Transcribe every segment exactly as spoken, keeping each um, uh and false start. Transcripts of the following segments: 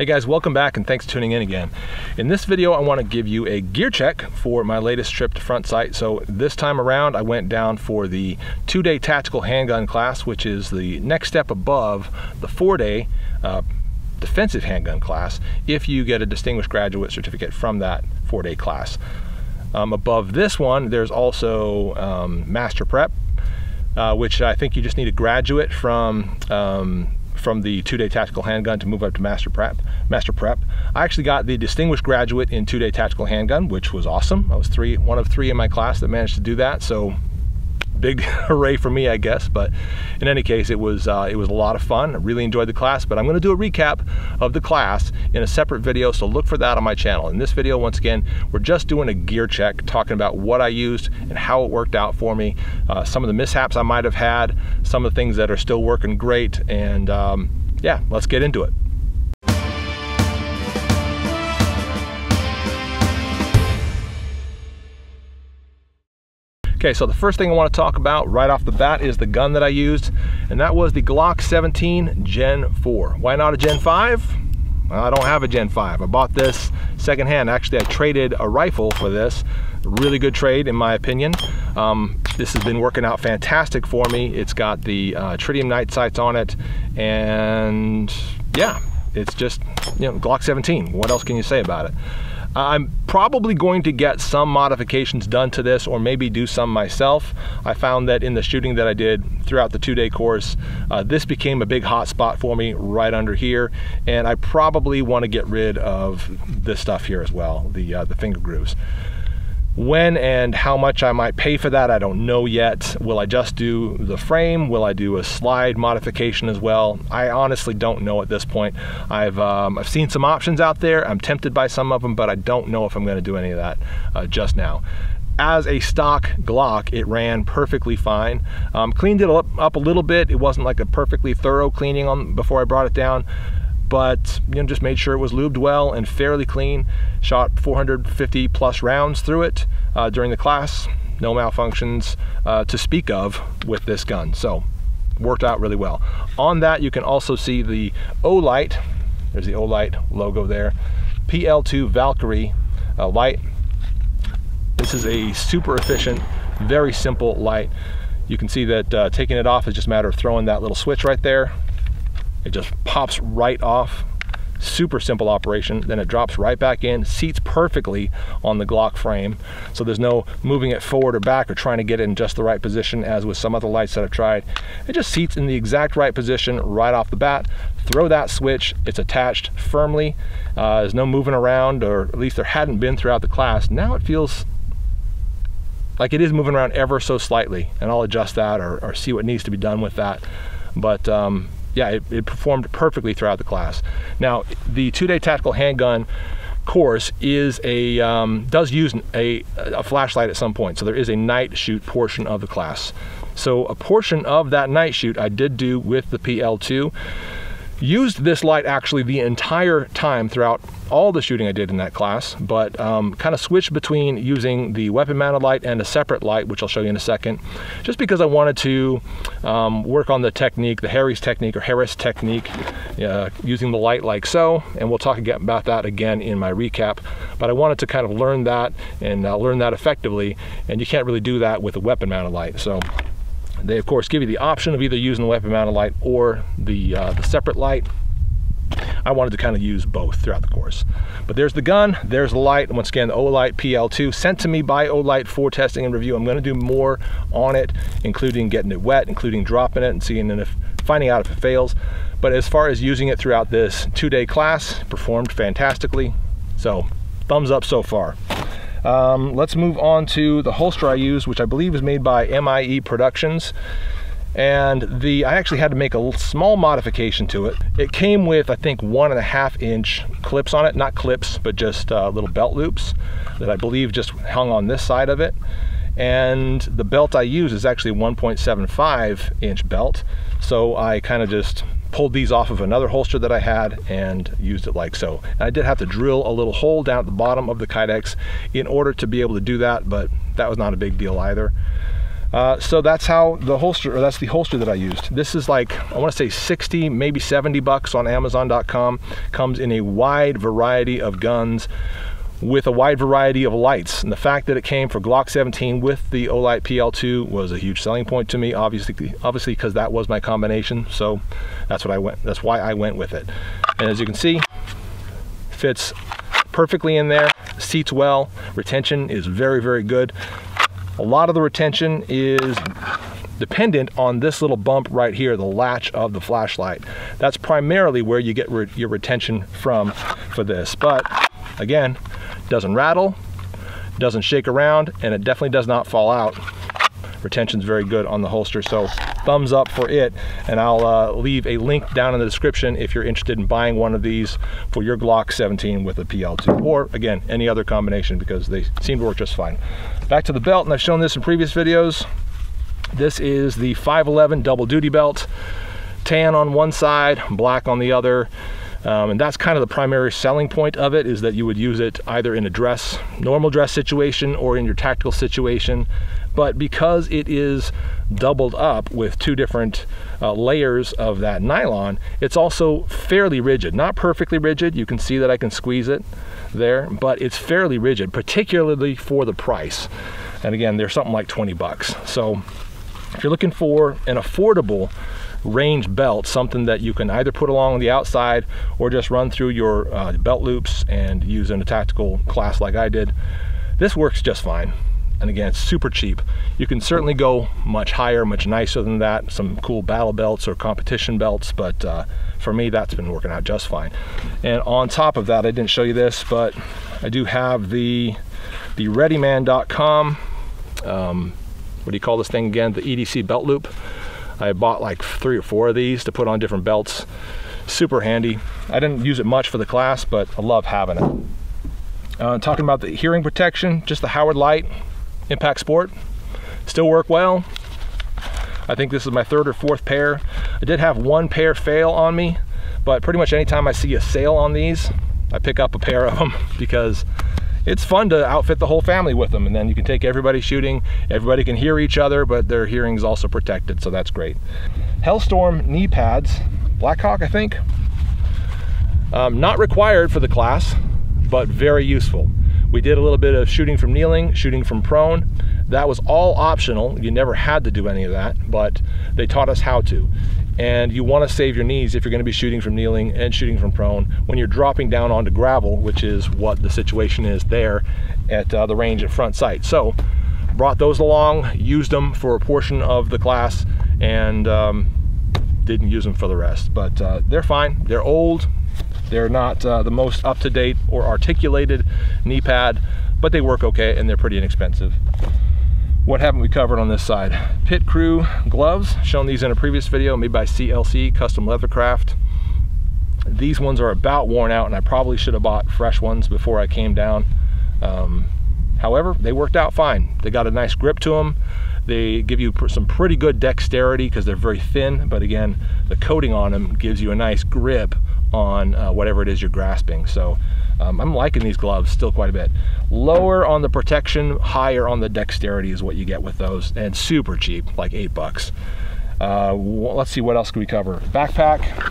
Hey guys, welcome back and thanks for tuning in again. In this video, I want to give you a gear check for my latest trip to Front Sight. So this time around, I went down for the two-day tactical handgun class, which is the next step above the four-day uh, defensive handgun class if you get a distinguished graduate certificate from that four-day class. Um, above this one, there's also um, Master Prep, uh, which I think you just need a graduate from um, from the two-day tactical handgun to move up to Master Prep. Master Prep. I actually got the distinguished graduate in two-day tactical handgun, which was awesome. I was three, one of three in my class that managed to do that, so big hooray for me, I guess. But in any case, it was uh, it was a lot of fun. I really enjoyed the class, but I'm going to do a recap of the class in a separate video, so look for that on my channel. In this video, once again, we're just doing a gear check, talking about what I used and how it worked out for me, uh, some of the mishaps I might have had, some of the things that are still working great, and um, yeah, let's get into it. Okay, so the first thing I want to talk about right off the bat is the gun that I used, and that was the Glock seventeen Gen four. Why not a Gen five? Well, I don't have a Gen five. I bought this secondhand. Actually, I traded a rifle for this. Really good trade, in my opinion. Um, this has been working out fantastic for me. It's got the uh, tritium night sights on it, and yeah, it's just, you know, Glock seventeen. What else can you say about it? I'm probably going to get some modifications done to this, or maybe do some myself. I found that in the shooting that I did throughout the two-day course, uh, this became a big hot spot for me right under here, and I probably want to get rid of this stuff here as well, the, uh, the finger grooves. When and how much I might pay for that, I don't know yet. Will I just do the frame? Will I do a slide modification as well? I honestly don't know at this point. I've um, I've seen some options out there. I'm tempted by some of them, but I don't know if I'm going to do any of that uh, just now. As a stock Glock, it ran perfectly fine. Um, cleaned it up, up a little bit. It wasn't like a perfectly thorough cleaning on before I brought it down, but you know, just made sure it was lubed well and fairly clean. Shot four hundred fifty plus rounds through it uh, during the class. No malfunctions uh, to speak of with this gun, so worked out really well. On that, you can also see the Olight. There's the Olight logo there. P L two Valkyrie uh, light. This is a super efficient, very simple light. You can see that uh, taking it off is just a matter of throwing that little switch right there. It just pops right off, super simple operation, then it drops right back in, seats perfectly on the Glock frame, so there's no moving it forward or back or trying to get it in just the right position as with some other lights that I've tried. It just seats in the exact right position right off the bat. Throw that switch, it's attached firmly, uh, there's no moving around, or at least there hadn't been throughout the class. Now it feels like it is moving around ever so slightly, and I'll adjust that or, or see what needs to be done with that, but um, yeah, it, it performed perfectly throughout the class. Now, the two-day tactical handgun course is a um, does use a, a flashlight at some point, so there is a night shoot portion of the class. So a portion of that night shoot I did do with the P L two. Used this light actually the entire time throughout all the shooting I did in that class, but um, kind of switched between using the weapon mounted light and a separate light, which I'll show you in a second, just because I wanted to um, work on the technique, the Harris technique or Harris technique, uh, using the light like so, and we'll talk again about that again in my recap. But I wanted to kind of learn that and uh, learn that effectively, and you can't really do that with a weapon mounted light. So they, of course, give you the option of either using the weapon-mounted light or the, uh, the separate light. I wanted to kind of use both throughout the course. But there's the gun, there's the light. Once again, the Olight P L two, sent to me by Olight for testing and review. I'm going to do more on it, including getting it wet, including dropping it and seeing if, finding out if it fails. But as far as using it throughout this two-day class, it performed fantastically. So, thumbs up so far. Um, let's move on to the holster I use, which I believe is made by M I E Productions, and the I actually had to make a small modification to it. It came with, I think, one and a half inch clips on it, not clips, but just uh, little belt loops that I believe just hung on this side of it, and the belt I use is actually a one point seven five inch belt, so I kind of just pulled these off of another holster that I had and used it like so. And I did have to drill a little hole down at the bottom of the Kydex in order to be able to do that, but that was not a big deal either. Uh, so that's how the holster, or that's the holster that I used. This is like, I want to say sixty, maybe seventy bucks on Amazon dot com. Comes in a wide variety of guns with a wide variety of lights. And the fact that it came for Glock seventeen with the Olight P L two was a huge selling point to me, obviously, obviously because that was my combination. So that's what I went, that's why I went with it. And as you can see, fits perfectly in there, seats well, retention is very, very good. A lot of the retention is dependent on this little bump right here, the latch of the flashlight. That's primarily where you get re your retention from for this. But again, doesn't rattle, doesn't shake around, and it definitely does not fall out. Retention's very good on the holster, so thumbs up for it. And I'll uh, leave a link down in the description if you're interested in buying one of these for your Glock seventeen with a P L two, or again, any other combination, because they seem to work just fine. Back to the belt, and I've shown this in previous videos. This is the five eleven double duty belt, tan on one side, black on the other. Um, and that's kind of the primary selling point of it, is that you would use it either in a dress, normal dress situation, or in your tactical situation. But because it is doubled up with two different uh, layers of that nylon, it's also fairly rigid. Not perfectly rigid, you can see that I can squeeze it there, but it's fairly rigid, particularly for the price. And again, they're something like twenty bucks. So if you're looking for an affordable range belt, something that you can either put along the outside or just run through your uh, belt loops and use in a tactical class like I did, this works just fine. And again, it's super cheap. You can certainly go much higher, much nicer than that, some cool battle belts or competition belts, but uh, for me, that's been working out just fine. And on top of that, I didn't show you this, but I do have the, the readyman dot com, um, what do you call this thing again, the E D C belt loop. I bought like three or four of these to put on different belts. Super handy. I didn't use it much for the class, but I love having it. Uh, talking about the hearing protection, just the Howard Leight Impact Sport. Still work well. I think this is my third or fourth pair. I did have one pair fail on me, but pretty much anytime I see a sale on these, I pick up a pair of them, because it's fun to outfit the whole family with them, and then you can take everybody shooting, everybody can hear each other, but their hearing's also protected, so that's great. Hellstorm knee pads, Blackhawk, I think. Um, not required for the class, but very useful. We did a little bit of shooting from kneeling, shooting from prone. That was all optional. You never had to do any of that, but they taught us how to. And you want to save your knees if you're going to be shooting from kneeling and shooting from prone when you're dropping down onto gravel, which is what the situation is there at uh, the range at Front Sight. So brought those along, used them for a portion of the class, and um, didn't use them for the rest. But uh, they're fine. They're old. They're not uh, the most up-to-date or articulated knee pad, but they work okay, and they're pretty inexpensive. What haven't we covered on this side? Pit Crew gloves, shown these in a previous video, made by C L C, Custom Leathercraft. These ones are about worn out, and I probably should have bought fresh ones before I came down. Um, however, they worked out fine. They got a nice grip to them. They give you pr some pretty good dexterity because they're very thin, but again, the coating on them gives you a nice grip on uh, whatever it is you're grasping. So um, I'm liking these gloves still quite a bit. Lower on the protection, higher on the dexterity is what you get with those, and super cheap, like eight bucks. Uh, let's see, what else can we cover? Backpack,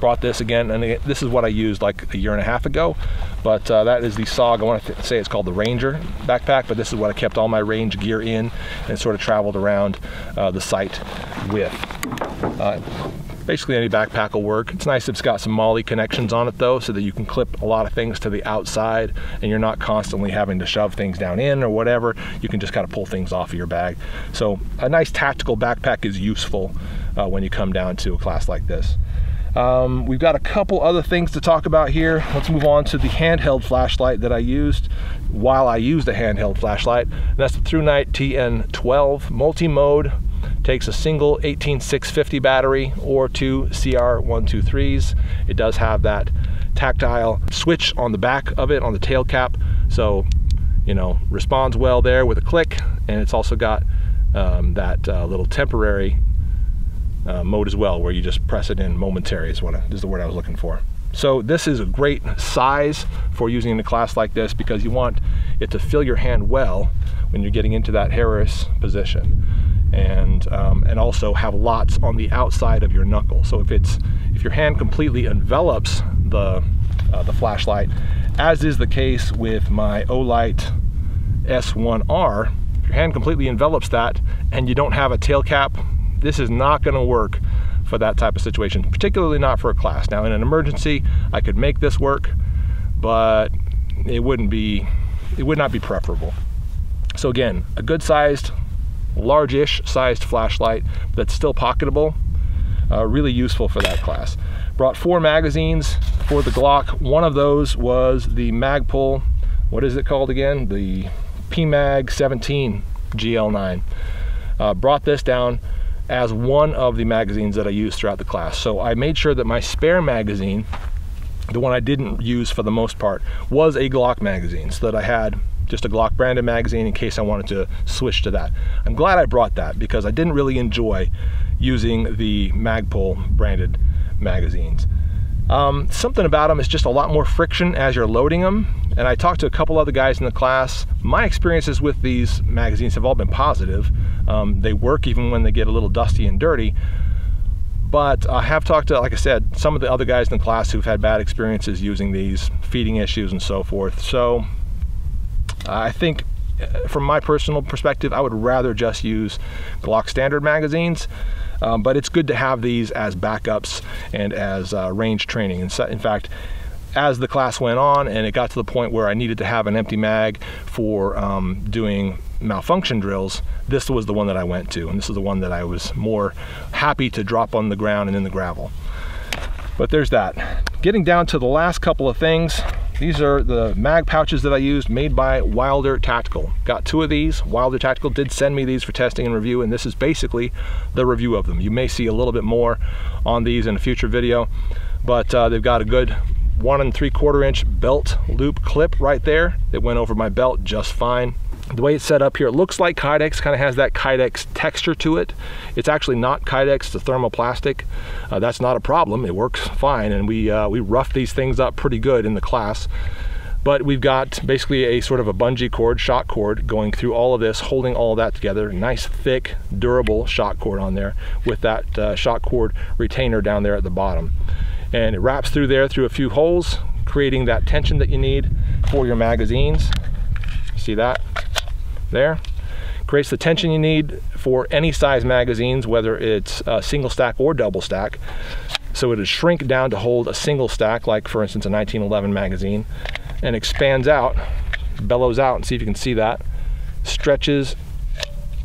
brought this again, and again, this is what I used like a year and a half ago, but uh, that is the S O G, I want to say it's called the Ranger backpack, but this is what I kept all my range gear in and sort of traveled around uh, the site with. Uh, Basically any backpack will work. It's nice if it's got some MOLLE connections on it though, so that you can clip a lot of things to the outside and you're not constantly having to shove things down in or whatever. You can just kind of pull things off of your bag. So a nice tactical backpack is useful uh, when you come down to a class like this. Um, we've got a couple other things to talk about here. Let's move on to the handheld flashlight that I used while I used the handheld flashlight. And that's the Thrunite T N twelve multi-mode. Takes a single eighteen six fifty battery or two C R one twenty-threes. It does have that tactile switch on the back of it, on the tail cap. So, you know, responds well there with a click. And it's also got um, that uh, little temporary uh, mode as well, where you just press it in momentary is, what I, is the word I was looking for. So this is a great size for using in a class like this, because you want to feel your hand well when you're getting into that Harris position, and um, and also have lots on the outside of your knuckle. So if it's if your hand completely envelops the uh, the flashlight, as is the case with my Olight S one R, if your hand completely envelops that and you don't have a tail cap, this is not going to work for that type of situation, particularly not for a class. Now, in an emergency, I could make this work, but it wouldn't be, it would not be preferable. So again, a good sized, large-ish sized flashlight that's still pocketable, uh, really useful for that class. Brought four magazines for the Glock. One of those was the Magpul, what is it called again? The P mag seventeen G L nine. Uh, brought this down as one of the magazines that I used throughout the class. So I made sure that my spare magazine, the one I didn't use for the most part, was a Glock magazine, so that I had just a Glock branded magazine in case I wanted to switch to that. I'm glad I brought that because I didn't really enjoy using the Magpul branded magazines. Um, something about them is just a lot more friction as you're loading them, and I talked to a couple other guys in the class. My experiences with these magazines have all been positive. Um, they work even when they get a little dusty and dirty, but I have talked to, like I said, some of the other guys in the class who've had bad experiences using these, feeding issues and so forth. So I think from my personal perspective, I would rather just use Glock standard magazines. Um, but it's good to have these as backups and as uh, range training. And so, in fact, as the class went on and it got to the point where I needed to have an empty mag for um, doing malfunction drills, this was the one that I went to, and this is the one that I was more happy to drop on the ground and in the gravel. But there's that. Getting down to the last couple of things, these are the mag pouches that I used, made by Wilder Tactical. Got two of these. Wilder Tactical did send me these for testing and review, and this is basically the review of them. You may see a little bit more on these in a future video, but uh, they've got a good one and three quarter inch belt loop clip right there. It went over my belt just fine. The way it's set up here, it looks like Kydex, kind of has that Kydex texture to it. It's actually not Kydex, it's a thermoplastic. Uh, that's not a problem, it works fine, and we, uh, we rough these things up pretty good in the class. But we've got basically a sort of a bungee cord, shot cord, going through all of this, holding all of that together. Nice, thick, durable shot cord on there with that uh, shot cord retainer down there at the bottom. And it wraps through there through a few holes, creating that tension that you need for your magazines. See that? There. Creates the tension you need for any size magazines, whether it's uh, single stack or double stack. So it would shrink down to hold a single stack, like for instance a nineteen eleven magazine, and expands out, bellows out, and see if you can see that, stretches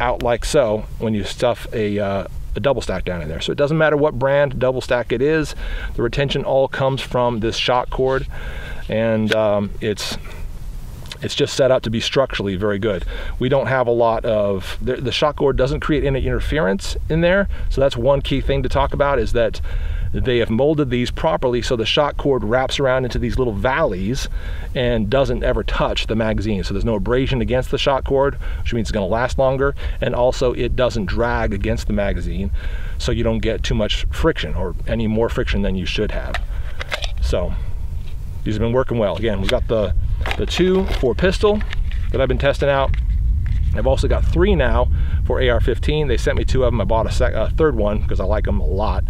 out like so when you stuff a, uh, a double stack down in there. So it doesn't matter what brand double stack it is, the retention all comes from this shot cord, and um, it's It's just set up to be structurally very good. We don't have a lot of, the, the shot cord doesn't create any interference in there. So that's one key thing to talk about, is that they have molded these properly so the shot cord wraps around into these little valleys and doesn't ever touch the magazine. So there's no abrasion against the shot cord, which means it's going to last longer. And also it doesn't drag against the magazine, so you don't get too much friction, or any more friction than you should have. So these have been working well. Again, we've got the the two for pistol that I've been testing out. I've also got three now for A R fifteen. They sent me two of them. I bought a, sec a third one because I like them a lot.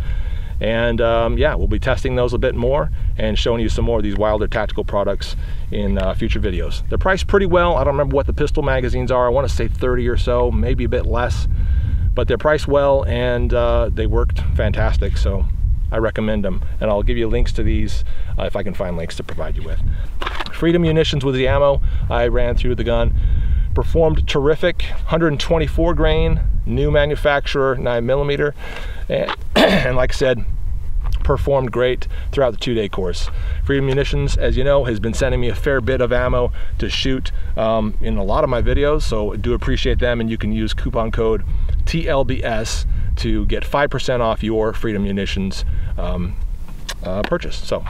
And um, yeah, we'll be testing those a bit more and showing you some more of these Wilder Tactical products in uh, future videos. They're priced pretty well. I don't remember what the pistol magazines are. I want to say thirty or so, maybe a bit less, but they're priced well, and uh, they worked fantastic. So I recommend them, and I'll give you links to these uh, if I can find links to provide you with. Freedom Munitions was the ammo I ran through the gun. Performed terrific. one hundred twenty-four grain, new manufacturer, nine millimeter, and, and like I said, performed great throughout the two-day course. Freedom Munitions, as you know, has been sending me a fair bit of ammo to shoot um, in a lot of my videos, so I do appreciate them, and you can use coupon code T L B S to get five percent off your Freedom Munitions um, uh, purchase. So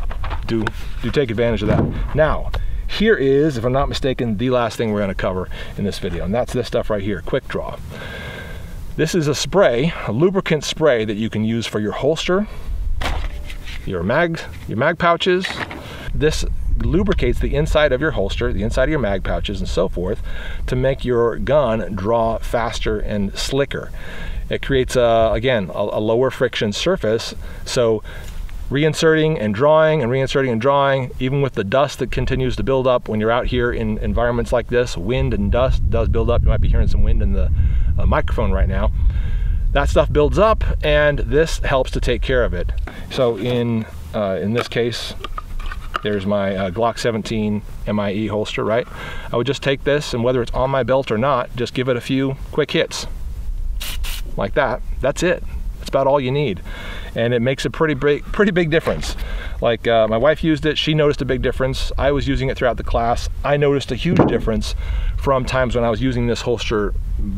do, do take advantage of that. Now, here is, if I'm not mistaken, the last thing we're gonna cover in this video, and that's this stuff right here, Quick Draw. This is a spray, a lubricant spray that you can use for your holster, your mag, your mag pouches. This lubricates the inside of your holster, the inside of your mag pouches and so forth, to make your gun draw faster and slicker. It creates, a, again, a, a lower friction surface, so reinserting and drawing and reinserting and drawing, even with the dust that continues to build up when you're out here in environments like this, wind and dust does build up. You might be hearing some wind in the uh, microphone right now. That stuff builds up, and this helps to take care of it. So in, uh, in this case, there's my uh, Glock seventeen M I E holster, right? I would just take this, and whether it's on my belt or not, just give it a few quick hits. Like that, that's it. That's about all you need. And it makes a pretty big, pretty big difference. Like uh, my wife used it, she noticed a big difference. I was using it throughout the class. I noticed a huge difference from times when I was using this holster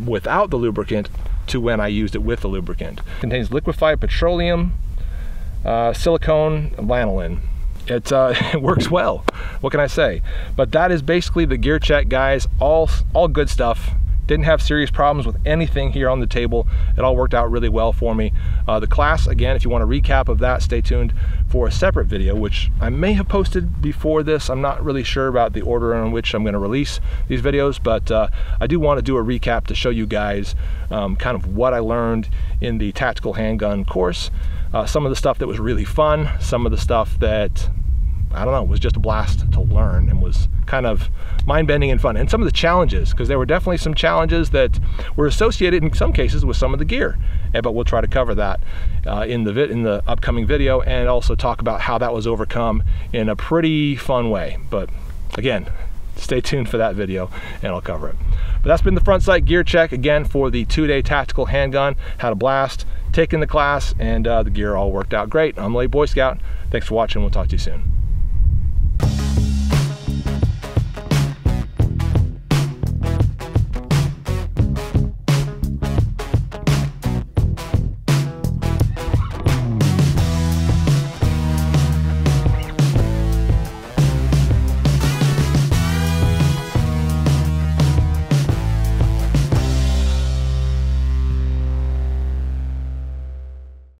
without the lubricant to when I used it with the lubricant. It contains liquefied petroleum, uh, silicone, and lanolin. It, uh, it works well, what can I say? But that is basically the gear check, guys. All, all good stuff. Didn't have serious problems with anything here on the table. It all worked out really well for me. Uh, the class, again, if you want a recap of that, stay tuned for a separate video, which I may have posted before this. I'm not really sure about the order in which I'm gonna release these videos, but uh, I do wanna do a recap to show you guys um, kind of what I learned in the tactical handgun course. Uh, some of the stuff that was really fun, some of the stuff that, I don't know, was just a blast to learn and was kind of mind-bending and fun. And some of the challenges, because there were definitely some challenges that were associated in some cases with some of the gear. Yeah, but we'll try to cover that uh, in, the in the upcoming video, and also talk about how that was overcome in a pretty fun way. But again, stay tuned for that video and I'll cover it. But that's been the Front Sight gear check, again, for the two-day tactical handgun. Had a blast taking the class, and uh, the gear all worked out great. I'm the Late Boy Scout. Thanks for watching. We'll talk to you soon.